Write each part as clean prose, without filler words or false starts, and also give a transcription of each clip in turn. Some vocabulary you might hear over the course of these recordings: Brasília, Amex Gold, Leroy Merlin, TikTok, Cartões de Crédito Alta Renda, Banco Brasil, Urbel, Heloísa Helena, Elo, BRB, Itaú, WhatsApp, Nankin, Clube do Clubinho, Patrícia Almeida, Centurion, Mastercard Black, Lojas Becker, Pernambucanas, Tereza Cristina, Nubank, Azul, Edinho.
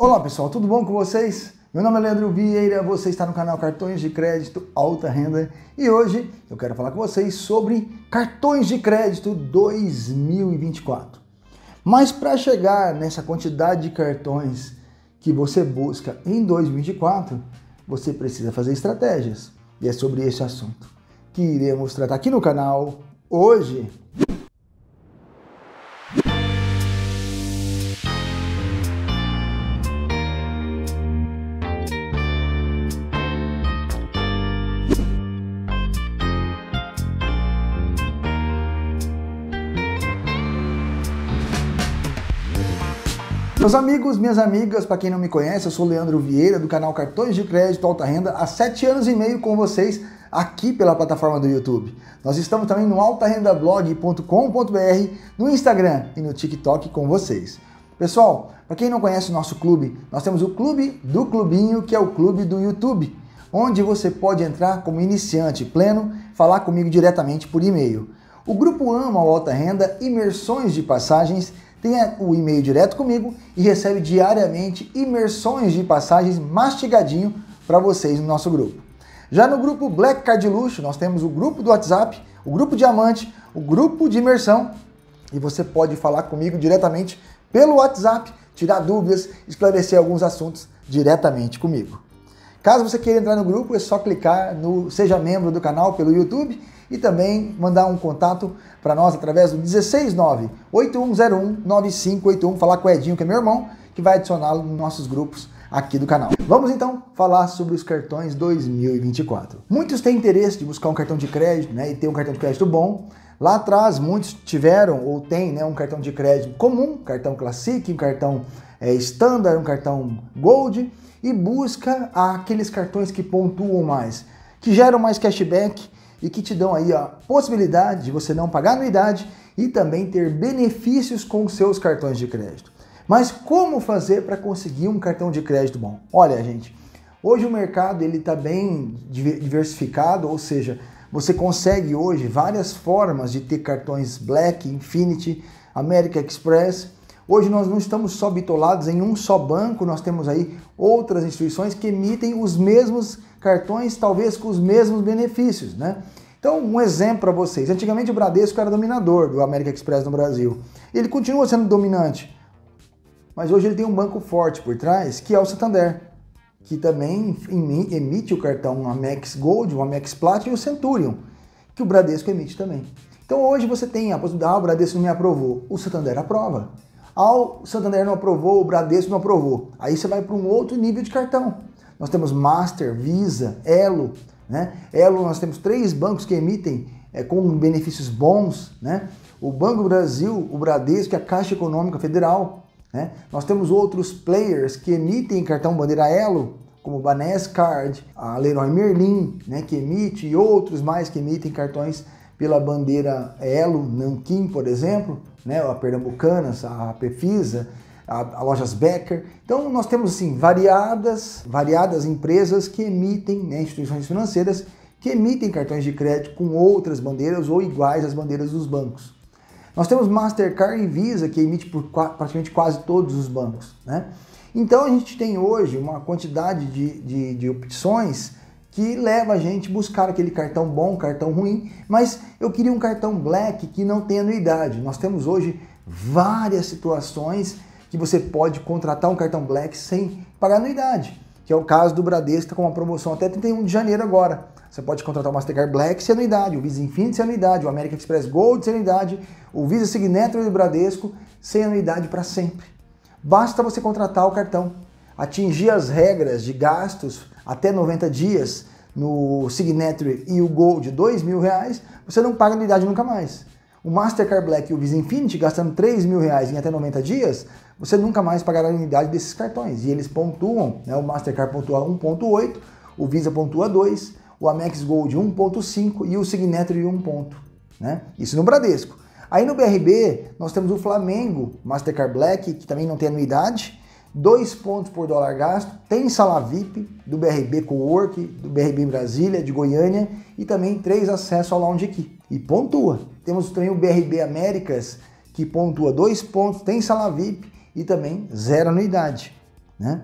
Olá pessoal, tudo bom com vocês? Meu nome é Leandro Vieira, você está no canal Cartões de Crédito Alta Renda e hoje eu quero falar com vocês sobre Cartões de Crédito 2024. Mas para chegar nessa quantidade de cartões que você busca em 2024, você precisa fazer estratégias. E é sobre esse assunto que iremos tratar aqui no canal hoje. Meus amigos, minhas amigas, para quem não me conhece, eu sou Leandro Vieira do canal Cartões de Crédito Alta Renda, há 7 anos e meio com vocês aqui pela plataforma do YouTube. Nós estamos também no altarendablog.com.br, no Instagram e no TikTok com vocês. Pessoal, para quem não conhece o nosso clube, nós temos o Clube do Clubinho, que é o clube do YouTube, onde você pode entrar como iniciante pleno, falar comigo diretamente por e-mail. O grupo Ama o Alta Renda, imersões de passagens, tem o e-mail direto comigo e recebe diariamente imersões de passagens mastigadinho para vocês no nosso grupo. Já no grupo Black Card Luxo, nós temos o grupo do WhatsApp, o grupo Diamante, o grupo de imersão e você pode falar comigo diretamente pelo WhatsApp, tirar dúvidas, esclarecer alguns assuntos diretamente comigo. Caso você queira entrar no grupo, é só clicar no Seja Membro do canal pelo YouTube e também mandar um contato para nós através do 169-8101-9581, falar com o Edinho, que é meu irmão, que vai adicioná-lo nos nossos grupos aqui do canal. Vamos então falar sobre os cartões 2024. Muitos têm interesse de buscar um cartão de crédito, né, e ter um cartão de crédito bom. Lá atrás, muitos tiveram ou têm, né, um cartão de crédito comum, cartão Classic, um cartão Standard, um cartão Gold, e busca aqueles cartões que pontuam mais, que geram mais cashback e que te dão aí a possibilidade de você não pagar anuidade e também ter benefícios com seus cartões de crédito. Mas como fazer para conseguir um cartão de crédito bom? Olha, gente, hoje o mercado ele está bem diversificado, ou seja, você consegue hoje várias formas de ter cartões Black, Infinite, American Express. Hoje nós não estamos só bitolados em um só banco, nós temos aí outras instituições que emitem os mesmos cartões, talvez com os mesmos benefícios, né? Então, um exemplo para vocês. Antigamente o Bradesco era dominador do American Express no Brasil. Ele continua sendo dominante, mas hoje ele tem um banco forte por trás, que é o Santander, que também emite o cartão Amex Gold, o Amex Platinum e o Centurion, que o Bradesco emite também. Então hoje você tem a possibilidade, ah, o Bradesco não me aprovou, o Santander aprova. O Santander não aprovou, o Bradesco não aprovou. Aí você vai para um outro nível de cartão. Nós temos Master, Visa, Elo, né? Elo, nós temos 3 bancos que emitem com benefícios bons, né? O Banco Brasil, o Bradesco e a Caixa Econômica Federal, né? Nós temos outros players que emitem cartão bandeira Elo, como Banescard, a Leroy Merlin, né, que emite, e outros mais que emitem cartões pela bandeira Elo, Nankin, por exemplo, né, a Pernambucanas, a Pefisa, a Lojas Becker. Então nós temos assim variadas empresas que emitem, né, instituições financeiras que emitem cartões de crédito com outras bandeiras ou iguais às bandeiras dos bancos. Nós temos Mastercard e Visa que emite por praticamente quase todos os bancos, né? Então a gente tem hoje uma quantidade de opções que leva a gente a buscar aquele cartão bom, cartão ruim, mas eu queria um cartão Black que não tenha anuidade. Nós temos hoje várias situações que você pode contratar um cartão Black sem pagar anuidade, que é o caso do Bradesco com uma promoção até 31 de janeiro agora. Você pode contratar o Mastercard Black sem anuidade, o Visa Infinite sem anuidade, o American Express Gold sem anuidade, o Visa Signature do Bradesco sem anuidade para sempre. Basta você contratar o cartão, atingir as regras de gastos até 90 dias no Signature e o Gold de R$2.000, você não paga anuidade nunca mais. O Mastercard Black e o Visa Infinite, gastando R$3.000 em até 90 dias, você nunca mais pagará a anuidade desses cartões. E eles pontuam, né? O Mastercard pontua 1.8, o Visa pontua 2, o Amex Gold 1.5 e o Signature 1 ponto, né? Isso no Bradesco. Aí no BRB, nós temos o Flamengo Mastercard Black, que também não tem anuidade, 2 pontos por dólar gasto, tem sala VIP do BRB Cowork, do BRB Brasília, de Goiânia, e também 3 acessos ao Lounge Key, e pontua. Temos também o BRB Américas, que pontua 2 pontos, tem sala VIP e também zero anuidade. né?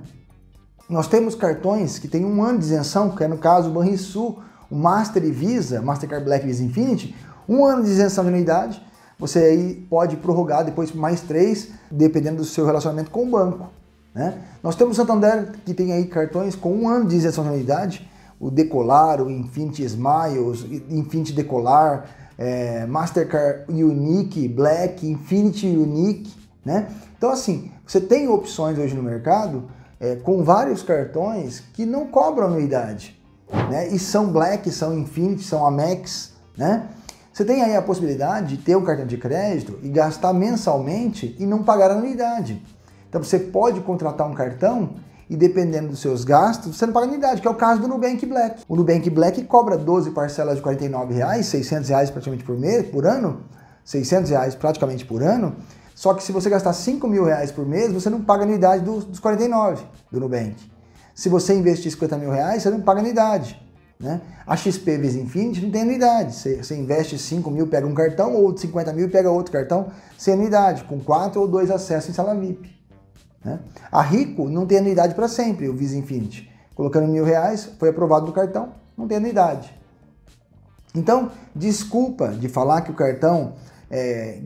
Nós temos cartões que tem um ano de isenção, que é no caso o Banrisul, o Master e Visa, Mastercard Black e Visa Infinite, um ano de isenção de anuidade. Você aí pode prorrogar depois mais 3, dependendo do seu relacionamento com o banco, né? Nós temos o Santander, que tem aí cartões com um ano de isenção de anuidade, o Decolar, o Infinite Smiles, Infinite Decolar, Mastercard Unique, Black, Infinite Unique, né? Então assim, você tem opções hoje no mercado com vários cartões que não cobram anuidade, né? E são Black, são Infinite, são Amex, né? Você tem aí a possibilidade de ter um cartão de crédito e gastar mensalmente e não pagar a anuidade. Então você pode contratar um cartão e, dependendo dos seus gastos, você não paga anuidade, que é o caso do Nubank Black. O Nubank Black cobra 12 parcelas de R$ 49,00, R$ 600 praticamente por mês, por ano, R$ 600 praticamente por ano, só que se você gastar R$ 5.000 por mês, você não paga anuidade dos 49 do Nubank. Se você investir R$ 50.000, você não paga anuidade, né? A XP Visa Infinite não tem anuidade, você investe 5 mil, pega um cartão, ou 50 mil, pega outro cartão sem anuidade, com 4 ou 2 acessos em sala VIP, né? A Rico não tem anuidade para sempre, o Visa Infinite, colocando R$ 1.000, foi aprovado no cartão, não tem anuidade. Então, desculpa de falar que o cartão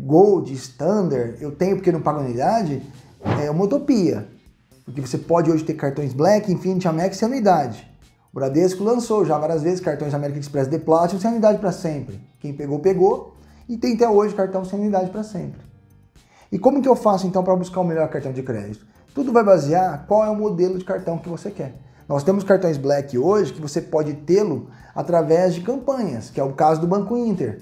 Gold, Standard, eu tenho porque não pago anuidade, é uma utopia, porque você pode hoje ter cartões Black, Infinite, Amex sem anuidade. O Bradesco lançou já várias vezes cartões American Express de Platinum sem anuidade para sempre. Quem pegou, pegou. E tem até hoje cartão sem anuidade para sempre. E como que eu faço então para buscar o melhor cartão de crédito? Tudo vai basear qual é o modelo de cartão que você quer. Nós temos cartões Black hoje que você pode tê-lo através de campanhas, que é o caso do Banco Inter.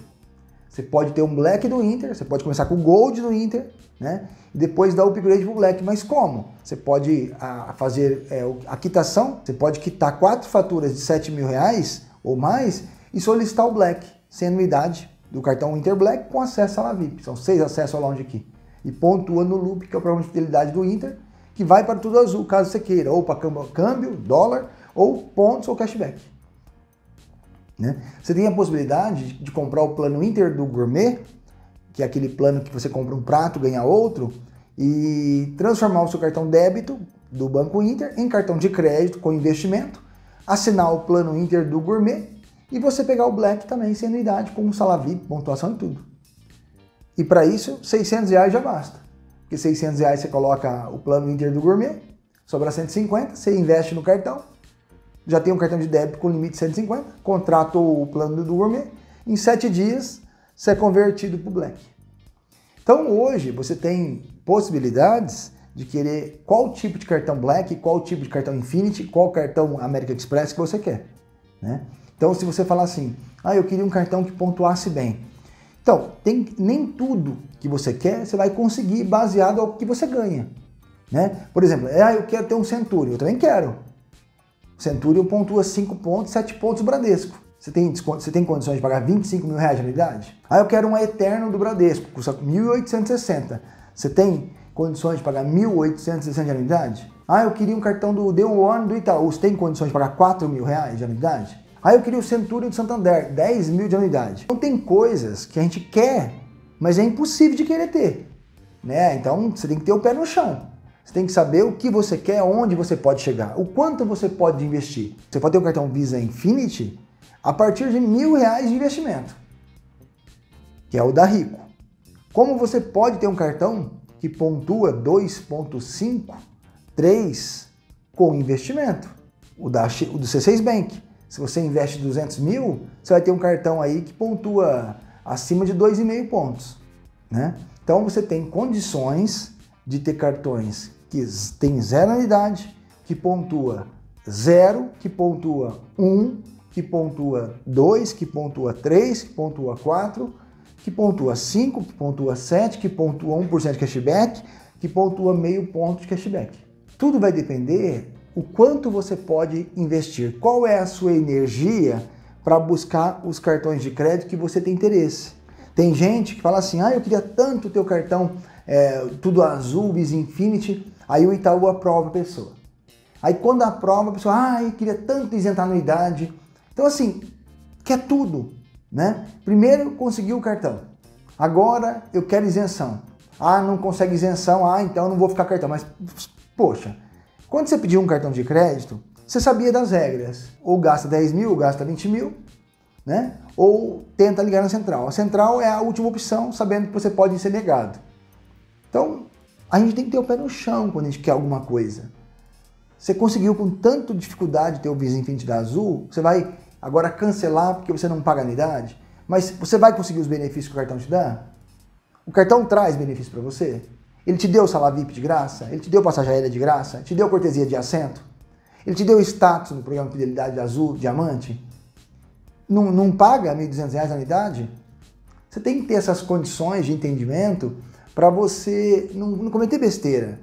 Você pode ter um Black do Inter, você pode começar com o Gold do Inter, né? E depois dar o upgrade pro Black. Mas como? Você pode fazer a quitação, você pode quitar 4 faturas de R$ 7.000 ou mais e solicitar o Black, sem anuidade, do cartão Inter Black com acesso à sala VIP. São 6 acessos ao lounge aqui. E pontua no loop, que é o programa de fidelidade do Inter, que vai para tudo azul, caso você queira, ou para câmbio, dólar, ou pontos ou cashback, né? Você tem a possibilidade de comprar o plano Inter do Gourmet, que é aquele plano que você compra um prato, ganha outro, e transformar o seu cartão débito do Banco Inter em cartão de crédito com investimento, assinar o plano Inter do Gourmet e você pegar o Black também sem anuidade, com sala VIP, pontuação e tudo. E para isso, R$ 600 já basta, porque R$ 600 você coloca o plano Inter do Gourmet, sobra 150, você investe no cartão, já tem um cartão de débito com limite de 150, contrata o plano do Gourmet, em 7 dias você é convertido para o Black. Então hoje você tem possibilidades de querer qual tipo de cartão Black, qual tipo de cartão Infinite, qual cartão American Express que você quer, né? Então se você falar assim, eu queria um cartão que pontuasse bem. Então, nem tudo que você quer você vai conseguir baseado ao que você ganha, né? Por exemplo, eu quero ter um Centurion, eu também quero. Centurion pontua 5 pontos, 7 pontos do Bradesco. Você tem condições de pagar R$ 25.000 de anuidade? Eu quero uma Eterno do Bradesco, custa R$ 1.860. Você tem condições de pagar R$ 1.860 de anuidade? Eu queria um cartão do The One do Itaú. Você tem condições de pagar R$ 4.000 de anuidade? Eu queria o Centurion do Santander, R$ 10.000 de anuidade. Então tem coisas que a gente quer, mas é impossível de querer ter, né? Então você tem que ter o pé no chão. Você tem que saber o que você quer, onde você pode chegar, o quanto você pode investir. Você pode ter um cartão Visa Infinite a partir de R$ 1.000 de investimento, que é o da Rico. Como você pode ter um cartão que pontua 2,5, 3 com investimento, o do C6 Bank. Se você investe 200 mil, você vai ter um cartão aí que pontua acima de 2,5 pontos, né? Então você tem condições de ter cartões que tem 0 anuidade, que pontua 0, que pontua 1, que pontua 2, que pontua 3, que pontua 4, que pontua 5, que pontua 7, que pontua 1% de cashback, que pontua meio ponto de cashback. Tudo vai depender o quanto você pode investir, qual é a sua energia para buscar os cartões de crédito que você tem interesse. Tem gente que fala assim, eu queria tanto o teu cartão tudo azul, Visa Infinite, aí o Itaú aprova a pessoa. Aí quando aprova a pessoa, eu queria tanto isentar anuidade. Então assim, quer tudo, né? Primeiro conseguiu o cartão, agora eu quero isenção. Não consegue isenção, então não vou ficar cartão. Mas poxa, Quando você pediu um cartão de crédito, você sabia das regras. Ou gasta 10 mil, ou gasta 20 mil, né? Ou tenta ligar na central. A central é a última opção, sabendo que você pode ser negado. Então, a gente tem que ter o pé no chão quando a gente quer alguma coisa. Você conseguiu com tanta dificuldade ter o Visa Infinite da Azul, você vai agora cancelar porque você não paga anuidade? Mas você vai conseguir os benefícios que o cartão te dá? O cartão traz benefício para você? Ele te deu sala VIP de graça? Ele te deu passagem aérea de graça? Te deu cortesia de assento? Ele te deu status no programa de fidelidade Azul, Diamante? Não paga R$ 1.200 na anuidade? Você tem que ter essas condições de entendimento para você não cometer besteira,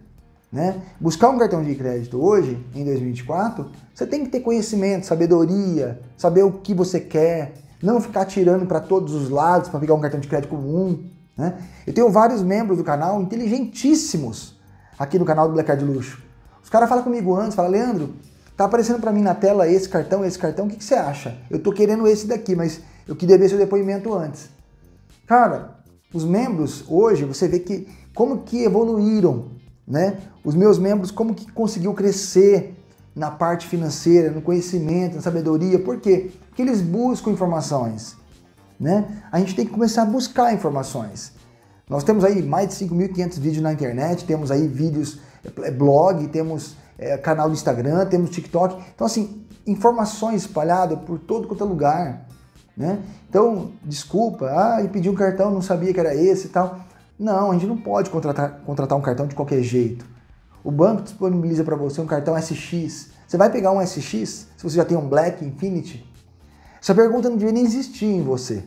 né? Buscar um cartão de crédito hoje, em 2024, você tem que ter conhecimento, sabedoria, saber o que você quer, não ficar tirando para todos os lados para pegar um cartão de crédito comum, né? Eu tenho vários membros do canal inteligentíssimos aqui no canal do Black Card Luxo. Os caras falam comigo antes, falam: Leandro, tá aparecendo para mim na tela esse cartão, o que você acha? Eu tô querendo esse daqui, mas eu queria ver seu depoimento antes. Cara, os membros hoje, você vê que como que evoluíram, né? Os meus membros, como que conseguiu crescer na parte financeira, no conhecimento, na sabedoria. Por quê? Porque eles buscam informações, né? A gente tem que começar a buscar informações. Nós temos aí mais de 5.500 vídeos na internet, temos aí vídeos, blog, temos canal do Instagram, temos TikTok. Então, assim, informações espalhadas por todo quanto é lugar, né? Então, desculpa, ah, eu pedi um cartão, não sabia que era esse e tal. Não, a gente não pode contratar um cartão de qualquer jeito. O banco disponibiliza para você um cartão SX. Você vai pegar um SX, se você já tem um Black, Infinite? Essa pergunta não devia nem existir em você.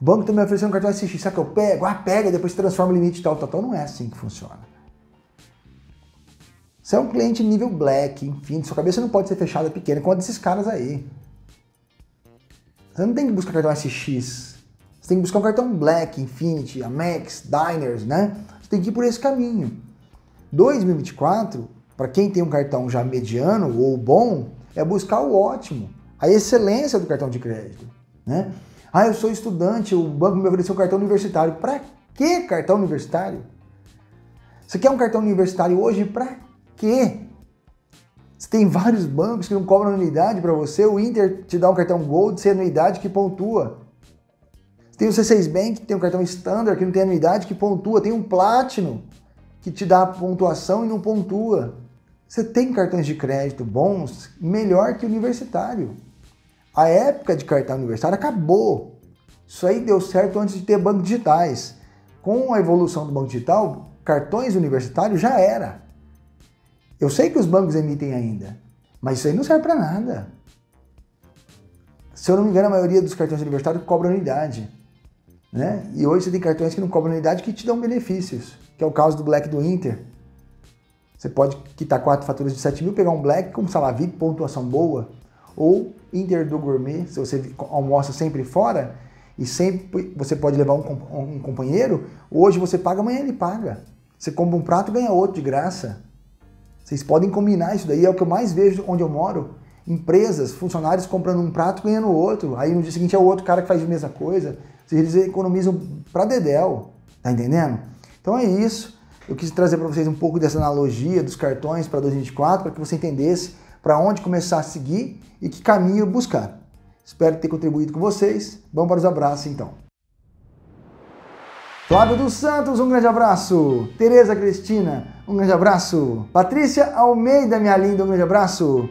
O banco também ofereceu um cartão SX, será que eu pego? Ah, pega, depois transforma o limite e tal. Não é assim que funciona. Você é um cliente nível Black, Infinite, sua cabeça não pode ser fechada pequena, como a desses caras aí. Você não tem que buscar cartão SX. Você tem que buscar um cartão Black, Infinite, Amex, Diners, né? Você tem que ir por esse caminho. 2024, para quem tem um cartão já mediano ou bom, é buscar o ótimo, a excelência do cartão de crédito, né? Ah, eu sou estudante, o banco me ofereceu um cartão universitário. Para que cartão universitário? Você quer um cartão universitário hoje? Para quê? Você tem vários bancos que não cobram anuidade para você. O Inter te dá um cartão Gold sem anuidade que pontua. Tem o C6 Bank, que tem um cartão Standard, que não tem anuidade, que pontua. Tem um Platinum, que te dá pontuação e não pontua. Você tem cartões de crédito bons, melhor que o universitário. A época de cartão universitário acabou. Isso aí deu certo antes de ter bancos digitais. Com a evolução do banco digital, cartões universitários já era. Eu sei que os bancos emitem ainda, mas isso aí não serve para nada. Se eu não me engano, a maioria dos cartões universitários cobra anuidade, né? E hoje você tem cartões que não cobram anuidade que te dão benefícios, que é o caso do Black do Inter. Você pode quitar 4 faturas de 7 mil, pegar um Black com salário VIP, pontuação boa, ou Inter do Gourmet, se você almoça sempre fora e sempre você pode levar um companheiro, hoje você paga, amanhã ele paga. Você compra um prato e ganha outro de graça. Vocês podem combinar isso daí, é o que eu mais vejo onde eu moro. Empresas, funcionários comprando um prato e ganhando outro. Aí no dia seguinte é o outro cara que faz a mesma coisa. Eles economizam pra dedéu, tá entendendo? Então é isso. Eu quis trazer para vocês um pouco dessa analogia dos cartões para 2024, para que você entendesse para onde começar a seguir e que caminho buscar. Espero ter contribuído com vocês. Vamos para os abraços então. Flávio dos Santos, um grande abraço. Tereza Cristina, um grande abraço. Patrícia Almeida, minha linda, um grande abraço.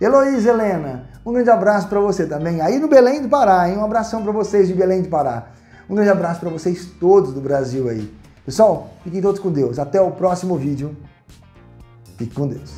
Heloísa Helena, um grande abraço para você também. Aí no Belém do Pará, hein? Um abração para vocês de Belém do Pará. Um grande abraço para vocês todos do Brasil aí. Pessoal, fiquem todos com Deus. Até o próximo vídeo. Fique com Deus.